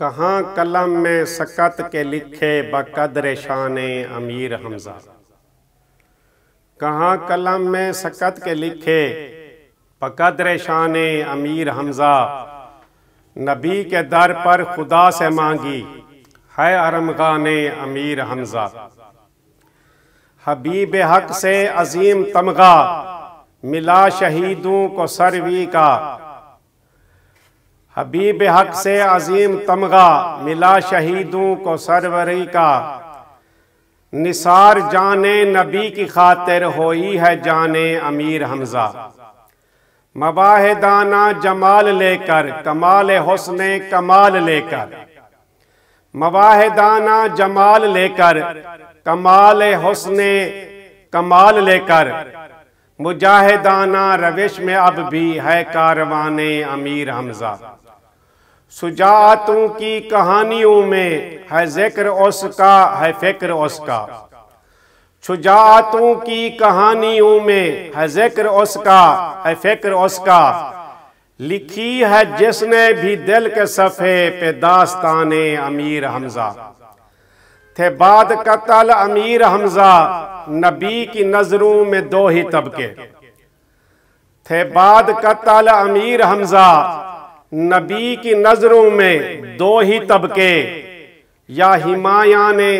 कहाँ कलम में सकत के लिखे बकदर शाने अमीर हमज़ा, कहाँ कलम में सकत के लिखे बकदर शाने अमीर हमज़ा। नबी के दर पर खुदा से मांगी है अरमगान-ए-अमीर हमज़ा। हबीब हक से अजीम तमगा मिला शहीदों को सरवी का, हबीब हक से अजीम तमगा मिला शहीदों को सरवरी का। निसार जाने नबी की खातिर होई है जाने अमीर हमज़ा। मवाहिदाना जमाल लेकर कमाल हुस्ने कमाल लेकर, मवाहिदाना जमाल लेकर कमाल हुस्ने कमाल लेकर। मुजाहिदाना रविश में अब भी है कारवाने अमीर हमज़ा। सुजातों की कहानियों में है जिक्र उसका है फिक्र उसका, सुजातों की कहानियों में है जिक्र उसका है फिक्र उसका। लिखी है जिसने भी दिल के सफ़े पे दास्ताने अमीर हमज़ा। थे बाद कत्ल अमीर हमज़ा नबी की नज़रों में दो ही तबके, थे बाद कत्ल अमीर हमज़ा नबी की नज़रों में दो ही तबके। या हिमायाने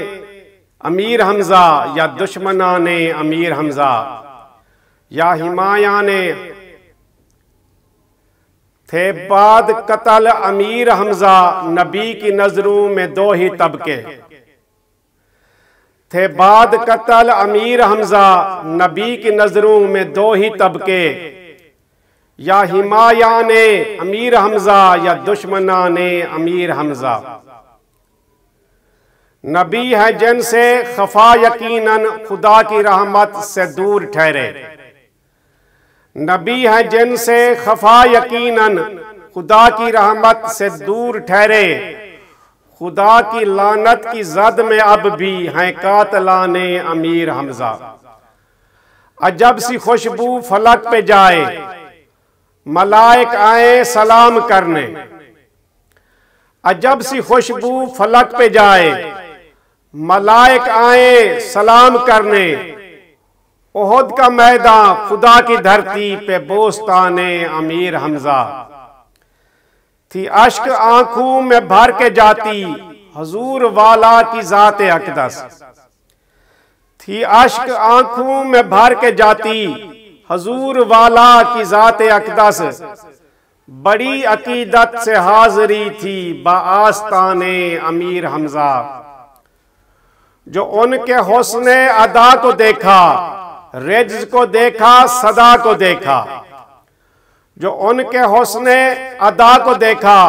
अमीर हमज़ा या दुश्मनाने अमीर हमज़ा, या हिमायाने। थे बाद कत्ल अमीर हमज़ा नबी की नज़रों में दो ही तबके, थे बाद कत्ल अमीर हमज़ा नबी की नज़रों में दो ही तबके। या हिमायाने अमीर हमज़ा या दुश्मनाने अमीर हमज़ा। नबी है जिन से खफा यकीनन खुदा की रहमत से दूर ठहरे, नबी है जिन से खफा यकीनन खुदा की रहमत से दूर ठहरे। खुदा की लानत की जद में अब भी हैं कातलाने अमीर हमज़ा। अजब सी खुशबू फलक पे जाए मलाइक आए सलाम करने, अजब सी खुशबू फलक पे जाए मलाइक आए सलाम करने। ओहद का मैदान खुदा की धरती पे बोस्ताने अमीर हमज़ा। थी अश्क आंखों में भर के जाती हुजूर वाला की जाते अकदस, थी अश्क आंखों में भर के जाती हजूर वाला की जाते अकदस। बड़ी अकीदत से हाजरी थी बास्ताने अमीर हमज़ा। जो उनके हुस्ने अदा को देखा रिज्ज़ को देखा सदा को देखा, जो उनके हुस्ने अदा को देखा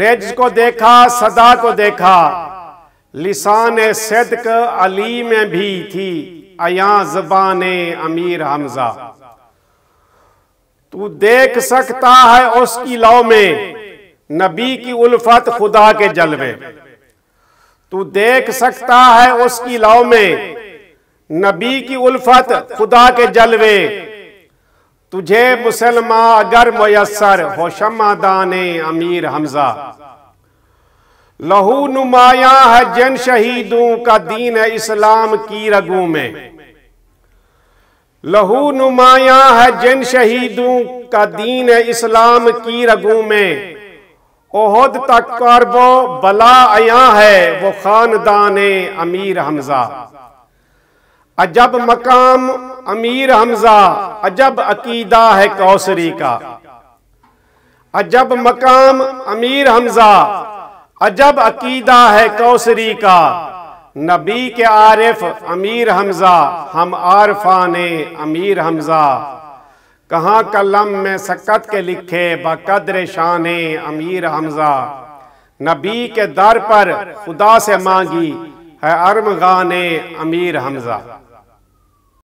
रिज्ज़ को देखा सदा को देखा। लिसाने सिद्क अली में भी थी आया ज़बाने अमीर हमज़ा। तू देख सकता है उसकी लौ में नबी की उल्फत खुदा के जलवे, तू देख सकता है उसकी लौ में नबी की उल्फत खुदा के जलवे। तुझे मुसलमान अगर मयसर हो शमादाने अमीर हमज़ा। लहू नुमाया है जिन शहीदों का दीन इस्लाम की रगों में, लहू नुमाया है जिन शहीदों का दीन इस्लाम की रगों में। ओहद तक कर्बो बला आया है वो खानदाने अमीर हमज़ा। अजब मकाम अमीर हमज़ा अजब अकीदा है कौसरी का, अजब मकाम अमीर हमज़ा अजब अकीदा है कौसरी का। नबी के आरिफ अमीर हमज़ा हम आरफाने अमीर हमज़ा। कहाँ कलम में सकत के लिखे बकदर शाने अमीर हमज़ा। नबी के दर पर खुदा से मांगी है अरमगाने अमीर हमज़ा।